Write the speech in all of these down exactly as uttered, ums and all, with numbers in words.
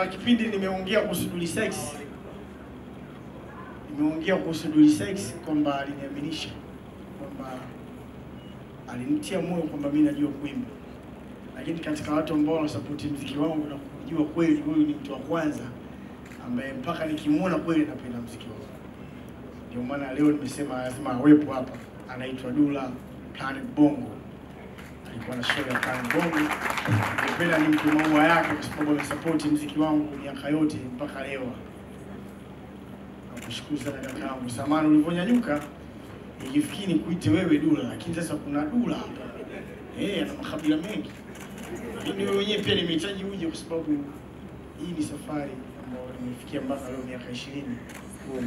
kuna kipindi nimeongea kuhusu Dulisex. Nimeongea kuhusu Dulisex kwamba aliniaminisha kwamba alinitia moyo kwamba mimi najua kuimba. Lakini katika watu ambao wanasupport muziki wangu na kujua kweli huyu ni mtu wa kwanza ambaye mpaka nikimuona kweli napenda muziki wake. Ndio maana leo nimesema lazima awepo hapa. Anaitwa Dula Planet Bongo. Alikuwa na show ya Planet Bongo. Nipenda ni mtu maua yake kwa sababu anasupport muziki wangu miaka yote mpaka leo. Nakushukuru sana kaka yangu. Samahani ulivonyanyuka nikifikiri nikuite wewe Dula, lakini sasa kuna Dula hapa. Eh, ana makabila mengi. Mimi mwenyewe pia nimehitaji uje kwa sababu hii ni safari ambayo nimefikia mpaka leo miaka ishirini. Kwa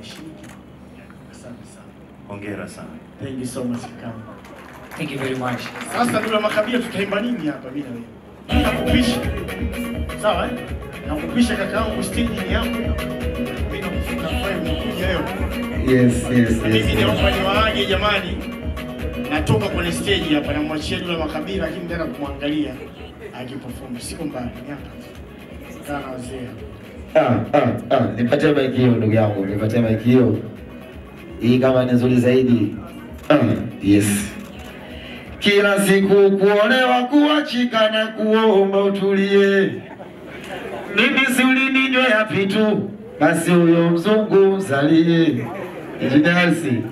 mshiki. Asante sana. Hongera sana. Thank you so much for coming. Thank you very much. Sasa Dula makabila tutaimba nini hapa mimi na wewe? Nakupisha. Sawa eh? Nakupisha kaka yangu stage ni yangu. Mimi nakufika kwa mkuja leo. Yes, yes, yes. Mimi ndio mfanywaje jamani? Natoka kwenye stage hapa na mwachia Dula makabila lakini ndio kumwangalia akiperform siko mbali hapa. Sana wazee. Ah ah ah nipatie mic hiyo ndugu yangu, nipatie mic hiyo. Hii kama ni nzuri zaidi. Ah yes. Kila siku kuonewa kuachika na kuomba utulie. Mimi suli ninyo yapi tu basi huyo mzungu zalie. Jinsi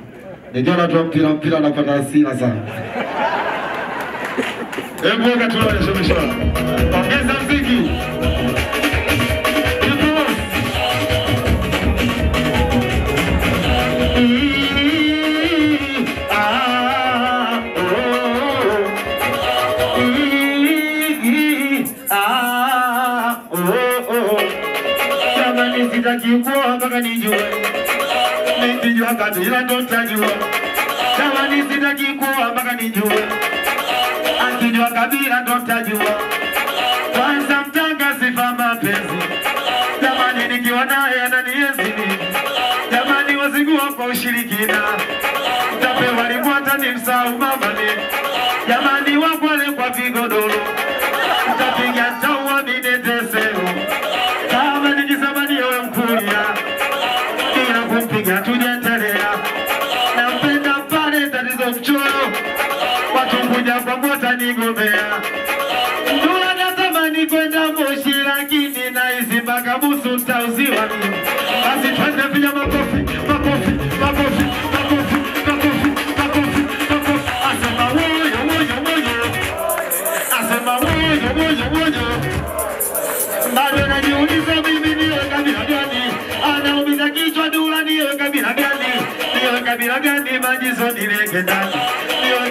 ndio natoa mpira mpira napata hasira sana. Hebu katuone shomesho. Ongeza mziki. Kadira dotajua kama ni sitaki kuwa mpaka nijue akijua kabila dotajua kwanza mtanga sifa mapenzi jamani nikiwa naye ananienzi jamani wazingua kwa ushirikina tapewa limwata ni msahau mamani jamani wakwale kwa vigodoro tapiga tawa mineteseo kama nikisabani yawe mkulia ila kumpiga tuja Nigobea Ndula natamani kwenda Moshi lakini nahisi mpaka busu nitauziwa mimi basi twende piga makofi makofi makofi makofi makofi makofi makofi asema woyo woyo woyo asema woyo woyo woyo bado najiuliza mimi niwe kabila gani anaumiza kichwa Dula niwe kabila gani niwe kabila gani majizo nileke ndani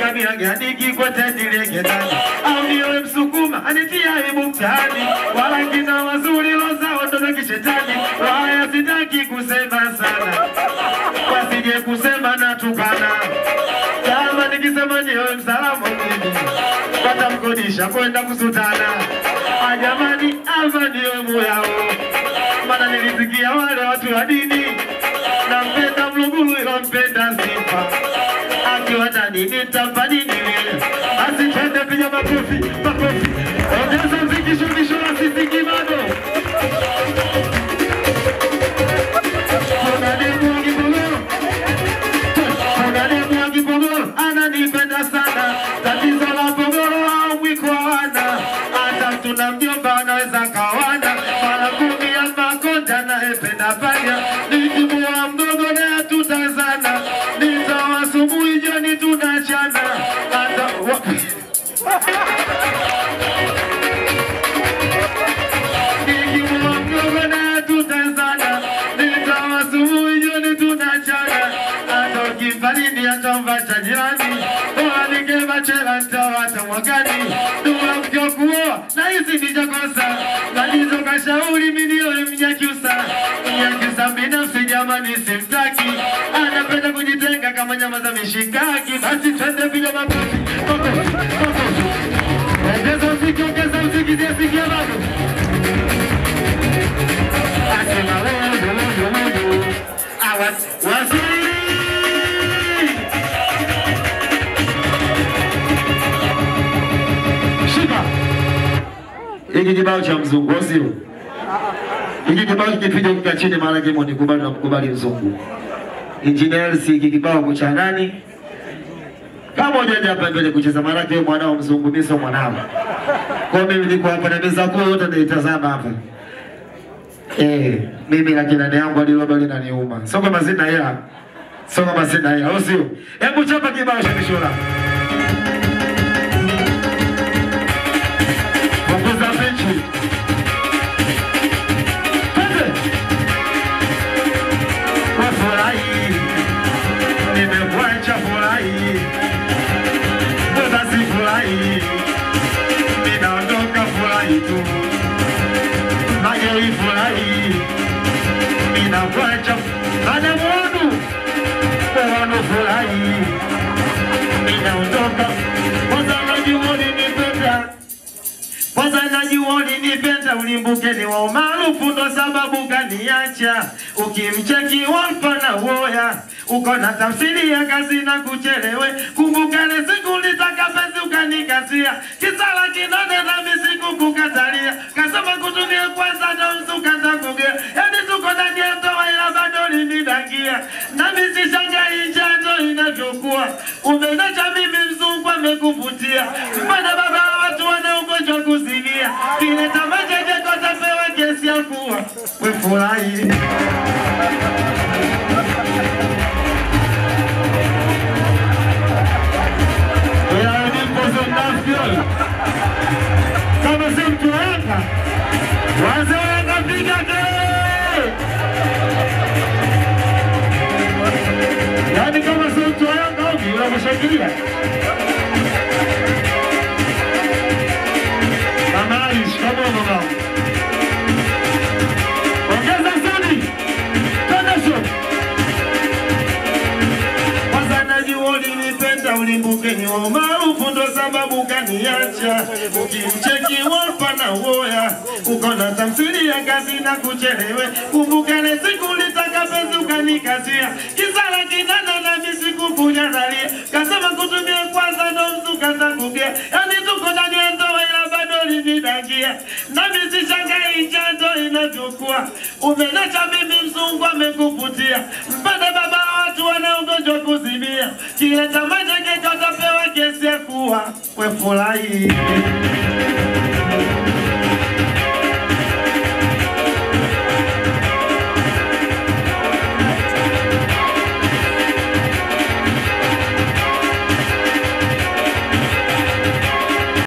kabila gani kiko tendile ketani au niwe msukuma anitia aibu mtaani wala kina wazuri wazao ndio kishetani haya sitaki kusema sana wasije kusema natukana kama nikisema niwe msalamu mimi watamkodisha kwenda kusutana ajamani hapa ndio moyo maana nilisikia wale watu wa dini nampenda mluguru nampenda sifa Akiwana nini tambani nini Asi chende piga makofi makofi Odeza mziki shumisho na sisiki mano Konanemu wa kibolo Konanemu wa kibolo Ananipenda sana Tatizo la pogoro au wiko wana Ata tuna mjomba anaweza kawana Mala kumi ya makonda na ependa panya Nikimu wa mdogo na atutazana Shauri milio mnyakiusa mnyakiusa binafsi jamani simtaki anapenda kujitenga kama nyama za mishikaki basi twende piga makofi makofi makofi ongeza mziki ongeza mziki zisikia bado asema wewe wewe wewe awas wazuri shika hiki kibao cha mzungu sio Ikikipao kikifika kikachini mara kimo ni kubali na mkubali mzungu. Engineers ikikipao kuchanani. Kama ujaje hapa mbele kucheza mara kimo mwanao mzungu miso mwanao. Kwa mimi niko hapa na meza kwa yote naitazama hapa. Eh, mimi na kila yangu alilo bali na niuma. Sio kama sina hela. Sio kama sina hela. Au sio? Hebu chapa kibao cha mishora. Ulimbukeni wa umaarufu ndo sababu kaniacha. Ukimcheki wampa na woya. Uko na tafsiri ya kazi na kuchelewe. Kumbukane siku nitaka pesi ukanikasia. Kisala kinone na misiku kukatalia. Kasama kutumia kwa sada msukata kugea. Yani tuko na nietoa ila bado nimidakia. Na misishanga injato inachukua. Umenacha mimi mzungu amekuvutia. Mbana baba watu wana ugonjwa kusinia. Kileta maje esse é o cua, foi por aí. E aí depois eu tava fiolho. Sabe assim que entra? Mas eu ainda fica aqui. E aí de como assim que entra, alguém vai mexer aqui, velho. Análise, como ou não? Ulimbukeni wa umaarufu ndo sababu kaniacha. Ukimcheki wampa na woya. Uko na tafsiri ya kazi na kuchelewe. Kumbukane siku nitaka pesi ukanikasia. Kisala kinana na misiku kunyanalia. Kasema kutumia kwanza ndo msukata kugea. Yani tuko ndani ya ndoa ila bado nimedakia. Na misishanga injato inachukua. Umenacha mimi mzungu amekuvutia. Mpande baba watu wana ugonjwa kuzimia. Kile tamaje kitapewa kesi ya kuwa we furahi.